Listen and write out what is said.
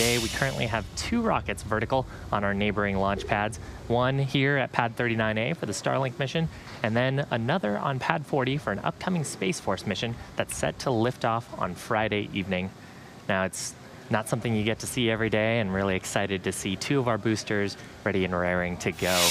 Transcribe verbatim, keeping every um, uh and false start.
today. We currently have two rockets vertical on our neighboring launch pads, one here at Pad thirty-nine A for the Starlink mission, and then another on Pad forty for an upcoming Space Force mission that's set to lift off on Friday evening. Now, it's not something you get to see every day, and really excited to see two of our boosters ready and raring to go.